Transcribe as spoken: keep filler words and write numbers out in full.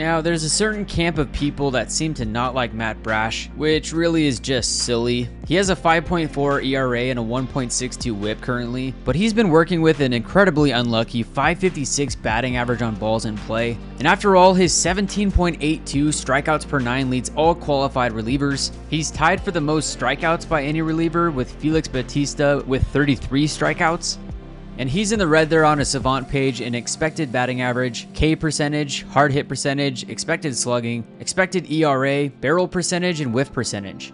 Now, there's a certain camp of people that seem to not like Matt Brash, which really is just silly. He has a five point four E R A and a one point six two whip currently, but he's been working with an incredibly unlucky five fifty-six batting average on balls in play. And after all, his seventeen point eight two strikeouts per nine leads all qualified relievers. He's tied for the most strikeouts by any reliever with Felix Batista with thirty-three strikeouts. And he's in the red there on a Savant page in expected batting average, K percentage, hard hit percentage, expected slugging, expected E R A, barrel percentage, and whiff percentage.